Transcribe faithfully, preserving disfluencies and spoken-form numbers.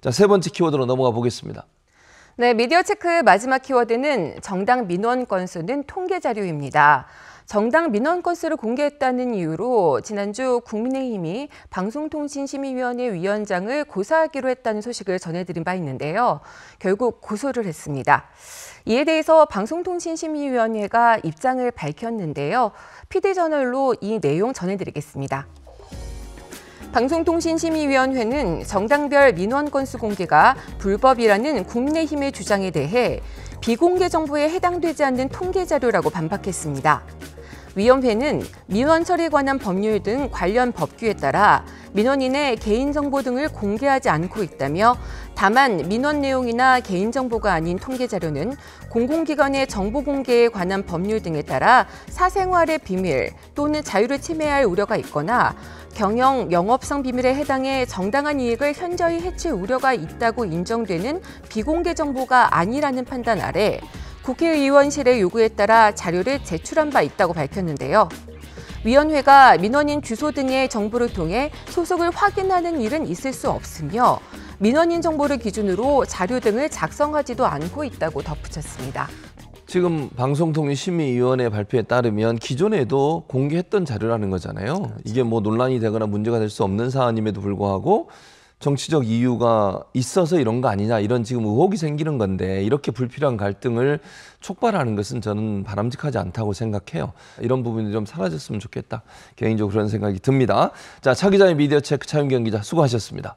자, 세 번째 키워드로 넘어가 보겠습니다. 네, 미디어체크 마지막 키워드는 정당 민원 건수는 통계 자료입니다. 정당 민원 건수를 공개했다는 이유로 지난주 국민의힘이 방송통신심의위원회 위원장을 고사하기로 했다는 소식을 전해드린 바 있는데요. 결국 고소를 했습니다. 이에 대해서 방송통신심의위원회가 입장을 밝혔는데요. 피디저널로 이 내용 전해드리겠습니다. 방송통신심의위원회는 정당별 민원 건수 공개가 불법이라는 국민의힘의 주장에 대해 비공개 정보에 해당되지 않는 통계 자료라고 반박했습니다. 위원회는 민원 처리에 관한 법률 등 관련 법규에 따라 민원인의 개인정보 등을 공개하지 않고 있다며 다만 민원 내용이나 개인정보가 아닌 통계자료는 공공기관의 정보 공개에 관한 법률 등에 따라 사생활의 비밀 또는 자유를 침해할 우려가 있거나 경영, 영업상 비밀에 해당해 정당한 이익을 현저히 해칠 우려가 있다고 인정되는 비공개 정보가 아니라는 판단 아래 국회의원실의 요구에 따라 자료를 제출한 바 있다고 밝혔는데요. 위원회가 민원인 주소 등의 정보를 통해 소속을 확인하는 일은 있을 수 없으며 민원인 정보를 기준으로 자료 등을 작성하지도 않고 있다고 덧붙였습니다. 지금 방송통신심의위원회 발표에 따르면 기존에도 공개했던 자료라는 거잖아요. 이게 뭐 논란이 되거나 문제가 될 수 없는 사안임에도 불구하고 정치적 이유가 있어서 이런 거 아니냐, 이런 지금 의혹이 생기는 건데 이렇게 불필요한 갈등을 촉발하는 것은 저는 바람직하지 않다고 생각해요. 이런 부분이 좀 사라졌으면 좋겠다. 개인적으로 그런 생각이 듭니다. 자, 차 기자의 미디어체크 차윤경 기자 수고하셨습니다.